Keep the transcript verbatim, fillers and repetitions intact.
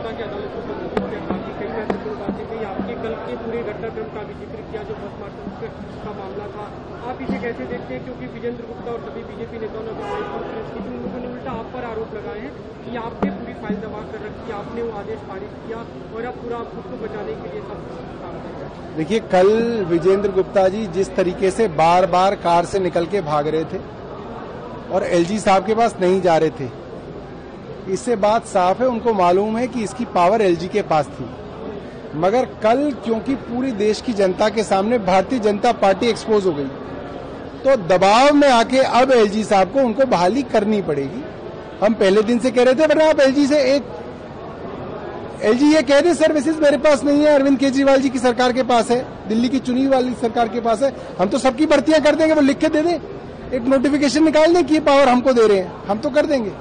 गुप्ता के अदालत में संबोधन में बाकी कई महत्वपूर्ण बातें कही। आपके कल के पूरे घटनाक्रम का भी जिक्र किया, जो बस मार्च का मामला था, आप इसे कैसे देखते हैं? क्योंकि विजेंद्र गुप्ता और सभी बीजेपी नेताओं ने प्रेस कॉन्फ्रेंस की, उन्होंने उल्टा आप पर आरोप लगाए हैं कि आपने पूरी फाइल दबा कर रखी, आपने वो आदेश पारित किया और अब पूरा खुद को बचाने के लिए सब काम कर रहे हैं। देखिए, कल विजेंद्र गुप्ता जी जिस तरीके से बार बार कार से निकल के भाग रहे थे और एलजी साहब के पास नहीं जा रहे थे, इससे बात साफ है, उनको मालूम है कि इसकी पावर एलजी के पास थी। मगर कल क्योंकि पूरी देश की जनता के सामने भारतीय जनता पार्टी एक्सपोज हो गई, तो दबाव में आके अब एलजी साहब को उनको बहाली करनी पड़ेगी। हम पहले दिन से कह रहे थे, वरना आप एलजी से एक एलजी ये कह दे सर्विसेज मेरे पास नहीं है, अरविंद केजरीवाल जी की सरकार के पास है, दिल्ली की चुनी वाली सरकार के पास है, हम तो सबकी भर्तियां कर देंगे, वो लिख के दे दे, एक नोटिफिकेशन निकाल दें कि ये पावर हमको दे रहे हैं, हम तो कर देंगे।